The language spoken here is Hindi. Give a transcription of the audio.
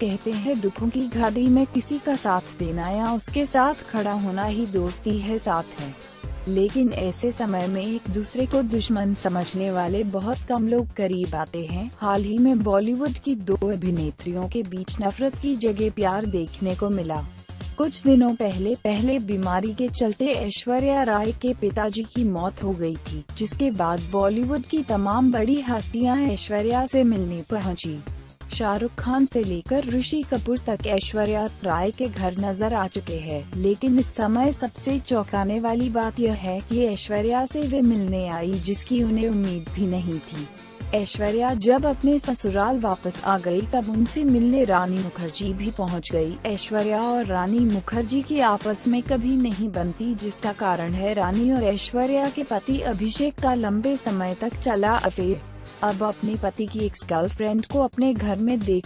कहते हैं दुखों की घड़ी में किसी का साथ देना या उसके साथ खड़ा होना ही दोस्ती है, साथ है। लेकिन ऐसे समय में एक दूसरे को दुश्मन समझने वाले बहुत कम लोग करीब आते हैं। हाल ही में बॉलीवुड की दो अभिनेत्रियों के बीच नफरत की जगह प्यार देखने को मिला। कुछ दिनों पहले बीमारी के चलते ऐश्वर्या राय के पिताजी की मौत हो गई थी, जिसके बाद बॉलीवुड की तमाम बड़ी हस्तियां ऐश्वर्या से मिलने पहुंची। शाहरुख खान से लेकर ऋषि कपूर तक ऐश्वर्या राय के घर नजर आ चुके हैं, लेकिन इस समय सबसे चौंकाने वाली बात यह है कि ऐश्वर्या से वे मिलने आई जिसकी उन्हें उम्मीद भी नहीं थी। ऐश्वर्या जब अपने ससुराल वापस आ गई तब उनसे मिलने रानी मुखर्जी भी पहुंच गई। ऐश्वर्या और रानी मुखर्जी की आपस में कभी नहीं बनती, जिसका कारण है रानी और ऐश्वर्या के पति अभिषेक का लंबे समय तक चला अफेयर। अब अपने पति की एक्स गर्लफ्रेंड को अपने घर में देख